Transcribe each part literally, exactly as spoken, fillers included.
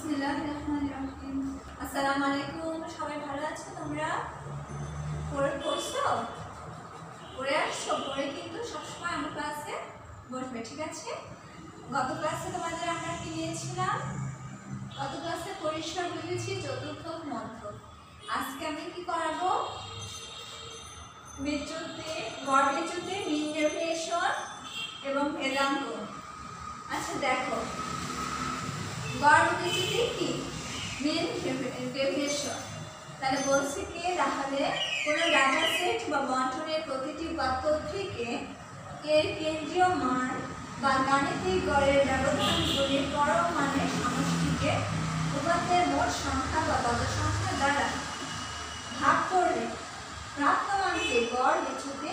बिस्मिल्लाहिर्रहमानिर्रहीम अस्सलामु अलैकुम सबाई भालो आछो तोमरा पढ़े पढ़ছো पढ़ে আসছো পড়ে কিন্তু সব সময় আমার ক্লাসে বসবে ঠিক আছে। গত ক্লাসে তোমাদের আমরা কি নিয়েছিলাম গত ক্লাসে পরিসর বুঝেছি চতুর্থক মধ্যক। আজকে আমি কি করাবো মেজুতে গড় মেজুতে মিন ডেভিয়েশন এবং ভেদাঙ্ক। আচ্ছা দেখো গড় মেজুতে কি মিন ডেভিয়েশন তাহলে বলছে কি তাহলে কোনো ডাটা সেট বা বন্টনের প্রতিটি উপাত্ত থেকে এর কেন্দ্রীয় মান বা গাণিতিক গড়ের ব্যবধানগুলির পরম মানের সমষ্টিকে উপাত্তের মোট সংখ্যা বা পদ সংখ্যা দ্বারা ভাগ করলে প্রাপ্ত মানকে গড় মেজুতে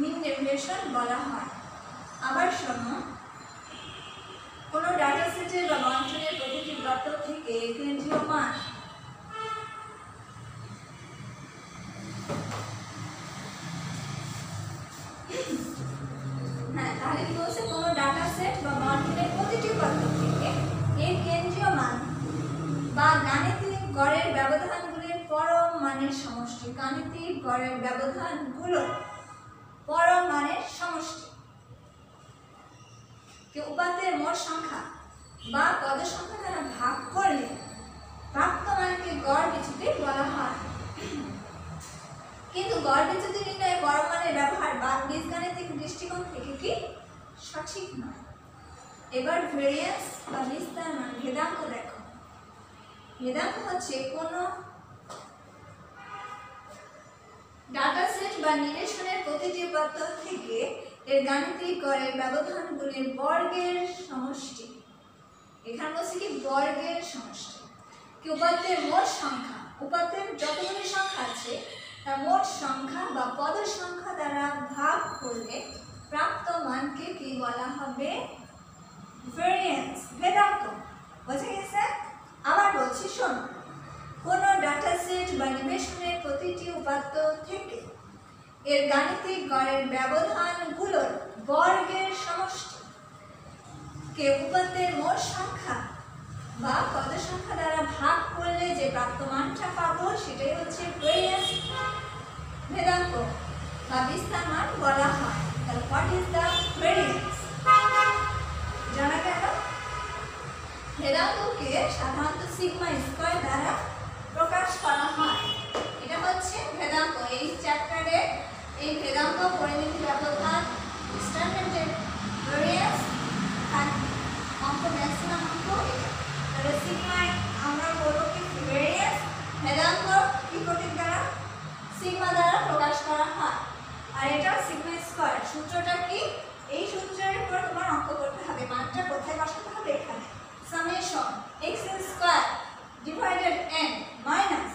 মিন ডেভিয়েশন বলা হয়। আবার শোনো কোনো ডাটা সেটের বা বন্টনের প্রতিটি উপাত্ত থেকে কেন্দ্রীয় মান গড়ের ব্যবধানগুলির পরম মানের সমষ্টি গাণিতিক গড়ের ব্যবধানগুলো পরম মানের সমষ্টি কে উপাত্তের মোট সংখ্যা বা পদ সংখ্যা দ্বারা ভাগ করলে প্রাপ্ত মানকে গড় মেজুতি বলা হয়। কিন্তু গড় মেজুতি নির্ণয়ে পরম মানের ব্যবহার বা বীজগাণিতিক দৃষ্টিকোণ থেকে কি সঠিক নয়। এবার ভেরিয়েন্স বা বিস্তার মান ভেদাঙ্ক দেখো। ভেদাঙ্ক হচ্ছে কোনো ডাটা সেট বা নিরেশনের প্রতিটি উপাত্ত থেকে এর গাণিতিক গড়ের ব্যবধানগুলির বর্গের সমষ্টি। এখানে বলছে কি বর্গের সমষ্টি কি উপাত্তের মোট সংখ্যা উপাত্তের যতগুলি সংখ্যা আছে তার মোট সংখ্যা বা পদ সংখ্যা দ্বারা ভাগ করলে প্রাপ্ত মানকে কি বলা হবে ভেরিয়েন্স ভেদাঙ্ক। বোঝা গেছে। আবার বলছি শোনো কোনো ডাটা সেট বা নিবেশনের প্রতিটি উপাত্ত থেকে এর গাণিতিক গড়ের ব্যবধানগুলোর বর্গের সমষ্টি কে উপাত্তের মোট সংখ্যা বা পদ সংখ্যা দ্বারা ভাগ করলে যে প্রাপ্ত মানটা পাবো সেটাই হচ্ছে ভেরিয়েন্স ভেদাঙ্ক বা বিস্তার মান বলা হয়। তাহলে হোয়াট ইজ দ্য ভেরিয়েন্স জানা গেল। ভেদাঙ্ককে সাধারণত সিগমা স্কয়ার দ্বারা প্রকাশ করা হয়। এটা হচ্ছে ভেদাঙ্ক। এই চ্যাপ্টারে এই ভেদাঙ্ক পরিমিতি ব্যবধান স্ট্যান্ডার্ড ভেরিয়েন্স অঙ্ক ম্যাক্সিমাম অঙ্ক তাহলে সিগমায় আমরা বলবো কি ভেরিয়েন্স ভেদাঙ্ক কি প্রতীক দ্বারা সিগমা দ্বারা প্রকাশ করা হয়। আর এটা সিগমা স্কয়ার সূত্রটা কি এই সূত্রের উপর তোমার অঙ্ক করতে হবে মানটা কোথায় বসাতে হবে এখানে summation x square divided n minus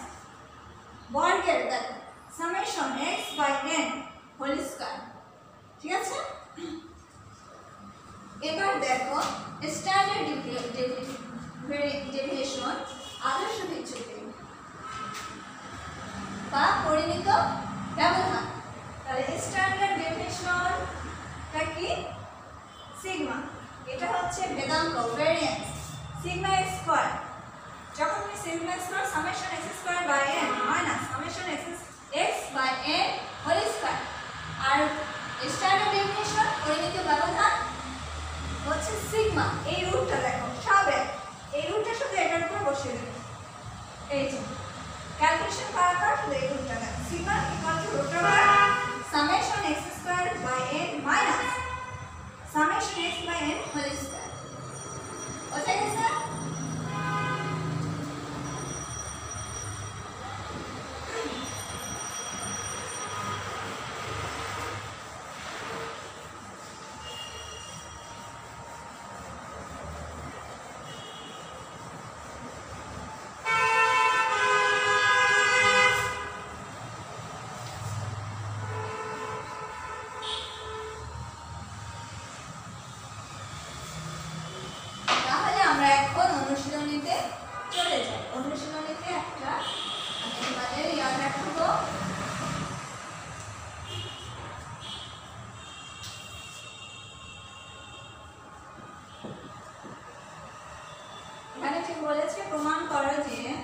বর্গের দ্বারা summation x by n whole square ঠিক আছে। এবার দেখো স্ট্যান্ডার্ড ডেভিয়েশন আদর্শ বিচ্যুতি বা পরিমিত ব্যবধান। তাহলে স্ট্যান্ডার্ড ডেভিয়েশনটা কি সিগমা এটা হচ্ছে ভেদাঙ্ক ভেরিয়েন্স sigma square যখন তুমি sigma square summation x square by n minus summation x x by n whole square R standard deviation পরিমিত ব্যবধান হচ্ছে sigma এই রুটটা দেখো সবে এই রুটটা শুধু এটার উপর বসিয়ে দেবে এই যে ক্যালকুলেশন করার পর শুধু এই রুটটা দেখো sigma equal to root over summation x square by n minus summation x by n whole square। বোঝা গেছে। प्रमाण करो जे प्रमाण करो जे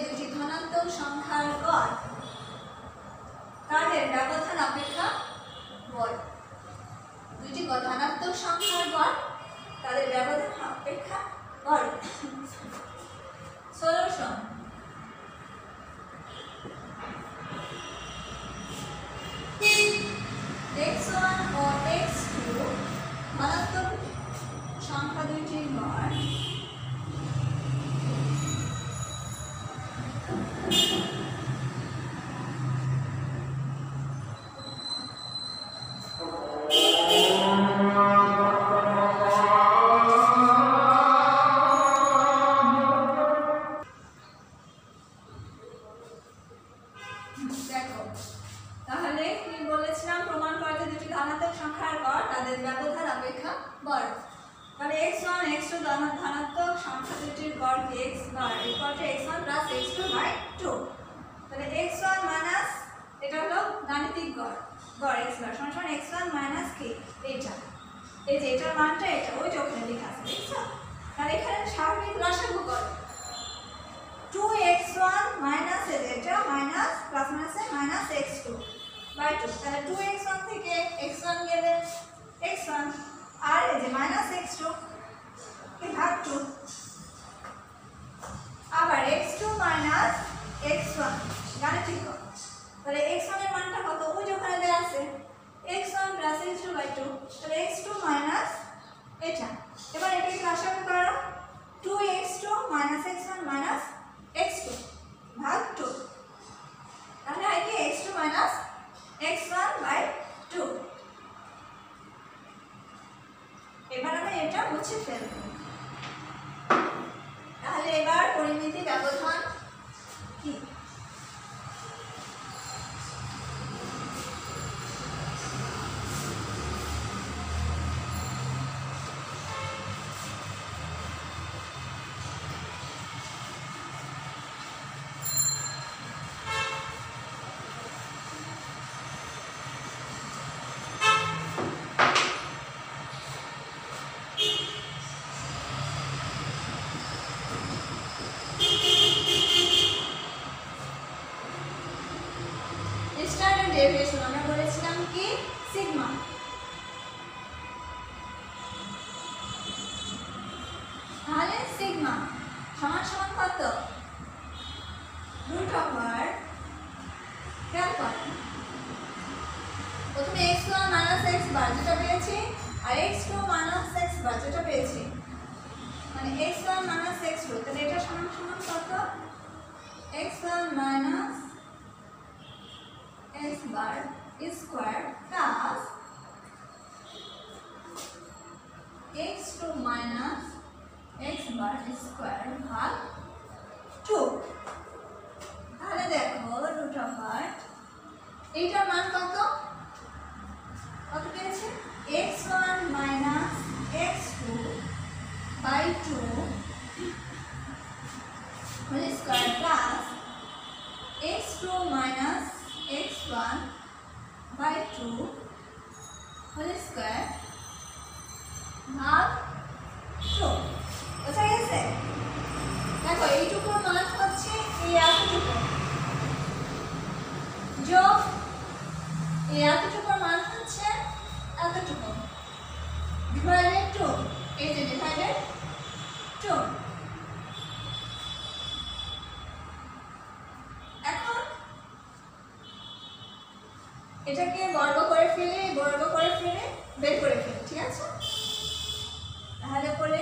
दुटी धनात्मक संख्यार गड़ ताদের ব্যবধান अपेक्षा बड़ दुटी धनात्मक संख्यार गड़ ताদের ব্যবধান अपेक्षा बड़ सल्यूशन एक्स वन ও एक्स टू ধনাত্মক সংখ্যা দুটির গড়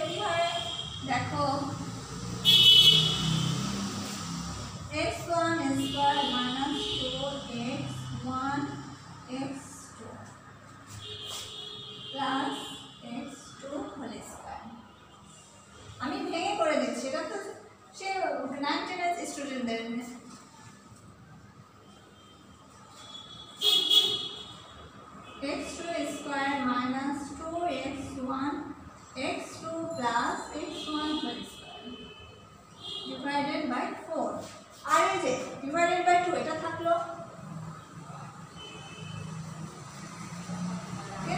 ठीक है देखो X one is minus two x one x two plus x two whole square আমি ভেঙে করে দিচ্ছি এটা তো সে ন্যানটেনাস স্টুডেন্টদের x two square minus two x one x two plus x one whole square divided by four আর এই যে divided by two এটা থাকলো ওকে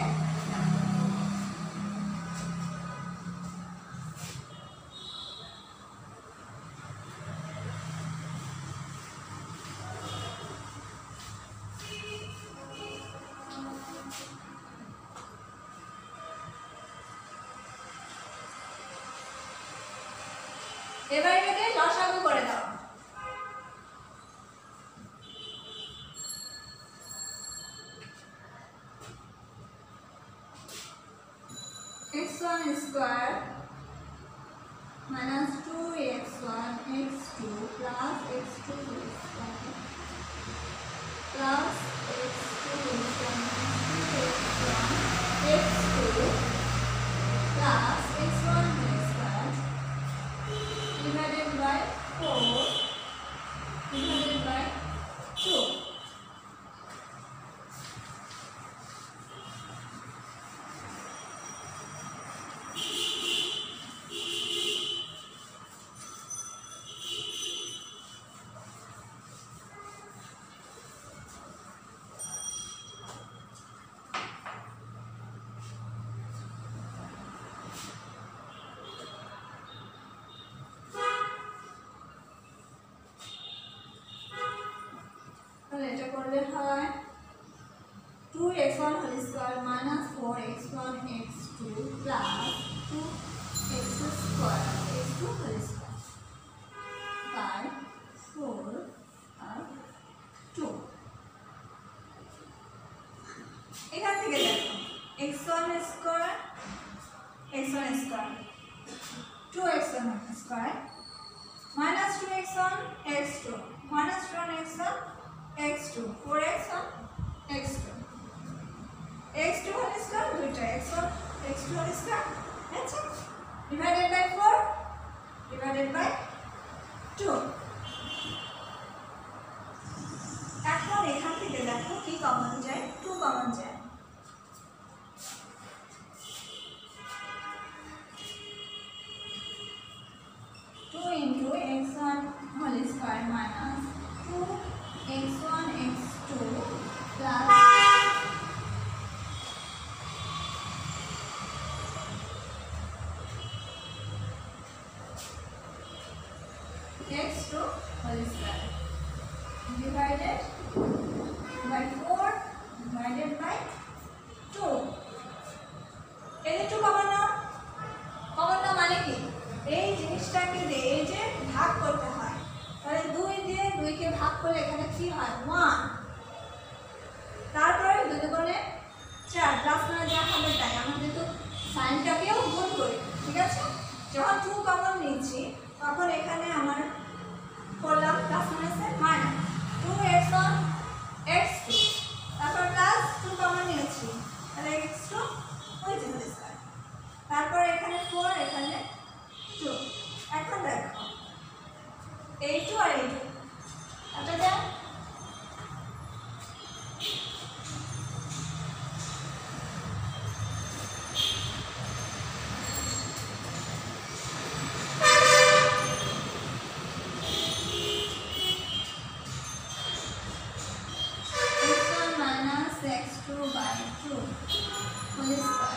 এবারে এটাকে লসাগু করে দাও x one square minus two x one x two plus x two square plus x two minus two x one x two plus x one divided by four divided by two এটা করলে হয় two x one whole square minus four x one x two plus two x square x two whole square by four R two এখান থেকে দেখো x one square x one square two x one square minus two x one x two minus two x one x two four x one x two x two whole square two x one x two whole square that's it divided by four divided by two এখন এখান থেকে দেখো কি common যায় two common যায় two into x one whole square minus two x one x two plus x two whole square divided by four divided by two এইটুকু common নাও common নাও মানে কি এই জিনিসটাকে দিয়ে এই যে ভাগ করতে হয় তাহলে দুই দিয়ে দুই কে ভাগ করলে এখানে কি হয় one তারপরে দুই গুণে চার প্লাস না যা হবে তাই আমরা তো সাইনটাকেও গুণ করি ঠিক আছে যখন দুই কমন নিয়েছি তখন এখানে আমার করলাম প্লাস আছে two x one x two তারপর প্লাস দুই কমন নিয়েছি তাহলে x two হয়ে যাবে তারপর এখানে four এখানে two এখন দেখো eight और eight अच्छा क्या x one minus x two by two whole square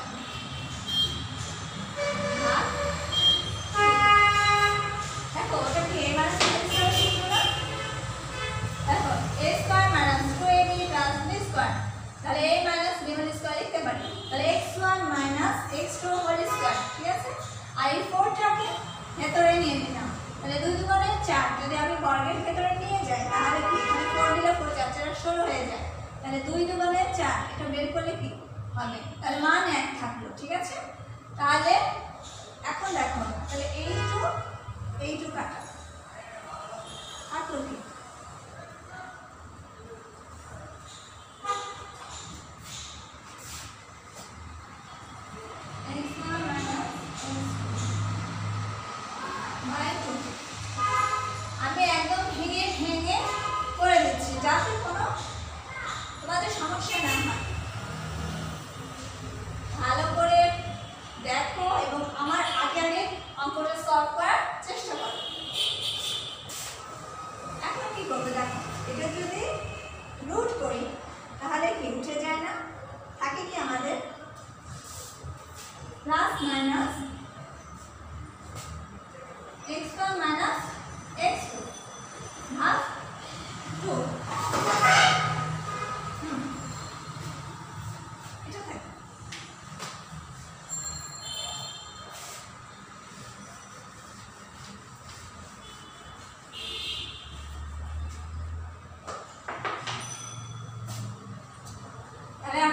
তাহলে a minus b whole square লিখতে পারি তাহলে x one minus x two whole square ঠিক আছে i four টাকে ভেতরে নিয়ে নিলাম তাহলে দুই দুগুণে চার যদি আমি বর্গের ভেতরে নিয়ে যাই তাহলে কি এখানে four দিলে four চার ষোলো হয়ে যায় তাহলে দুই দুগুণে চার এটা বের করলে কি হবে তাহলে মান এক থাকলো ঠিক আছে তাহলে এখন দেখো তাহলে plus minus x one minus x two भाग two x one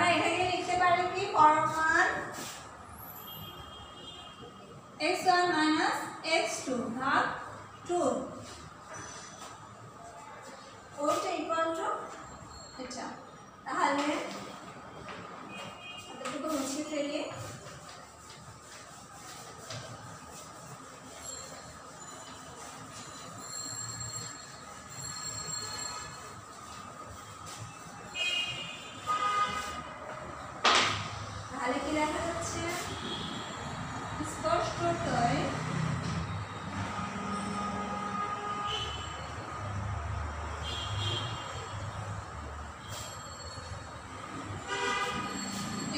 minus x two भाग टू ओटा इक्वल टू अच्छा তাহলে এতটুকু মুছে ফেলি তাহলে কি লেখা যাচ্ছে स्पष्ट होता है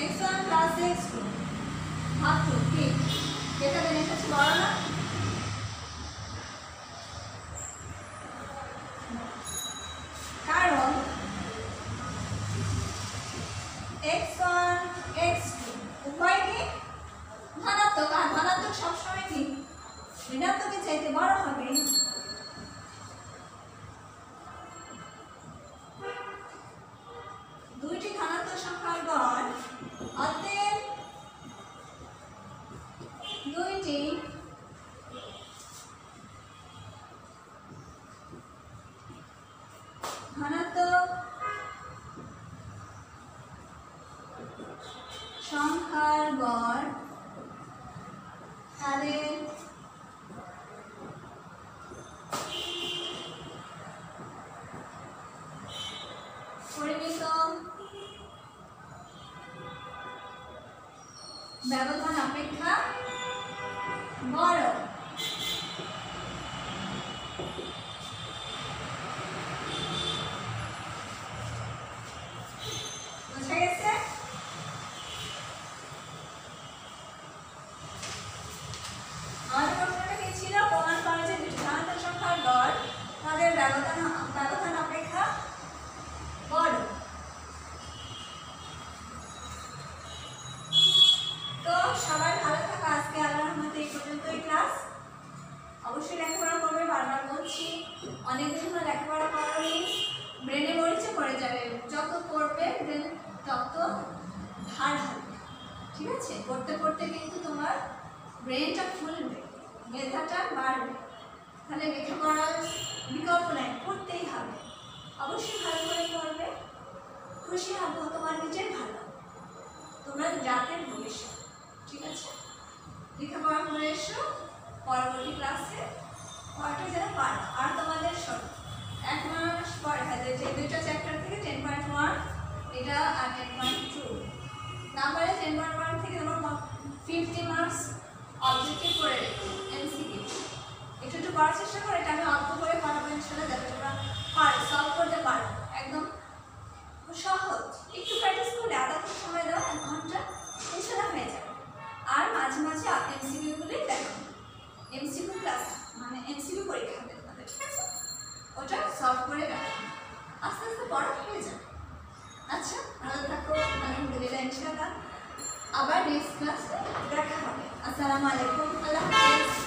x one plus x two भाग टू ठीक ये तो मैंने कुछ बोला ना कारण एक्स वन एक्स टू उपाय की धनात्मक और धनात्मक सब समय की ऋणात्मक चाहते बड़ा है ব্যবধান অপেক্ষা বড় বুঝা গেছে আর প্রশ্নটা কি ছিল প্রমাণ করা যে দুটি ধনাত্মক সংখ্যার গড় তাদের ব্যবধান ব্যবধান অপেক্ষা বড় সবাই ভালো থাকো আজকে আল্লাহর রহমতে এই পর্যন্তই ক্লাস অবশ্যই লেখাপড়া করবে বারবার বলছি অনেকদিন ধরে লেখাপড়া করোনি ব্রেনে মরিচে পড়ে যাবে যত পড়বে ব্রেন তত ধার হবে ঠিক আছে পড়তে পড়তে কিন্তু তোমার ব্রেনটা ফুলবে মেধাটা বাড়বে তাহলে লেখাপড়ার বিকল্প নাই পড়তেই হবে অবশ্যই ভালো করে পড়বে খুশি হবো তোমার নিজের ভালো তোমরা জাতের ভবিষ্যৎ ठीक है लेखापड़ा कर परवर्ती क्लैसे पढ़ाई जरा पार और तुम्हारे सब एक मास दुटा चैप्टर थे टेन पॉइंट वन ये ten point two number ten point one थे तुम्हारा फिफ्टी मार्क्स अबजेक्टिव कर एमसीक्यू एक पढ़ार चेषा करो ये अल्प कर पढ़ाब इंशाल्लाह जब तुम्हारा सल्व करते पारो एकदम सहज एक प्रैक्टिस कर आधा घंटा समय दो एक घंटा इंशाल्लाह हो जाए और माझे माझे एमसीक्यूगुली देखो एमसीक्यू क्लास माने एमसीक्यू परीक्षा देते ठीक है ओटा सॉल्व करे देखो आस्ते आस्ते पढ़ा हो जाए अच्छा ভালো থাকো আলহামদুলিল্লাহ इंशाल्लाह আবার नेक्स्ट ক্লাসে দেখা হবে আসসালামু আলাইকুম আল্লাহ হাফেজ।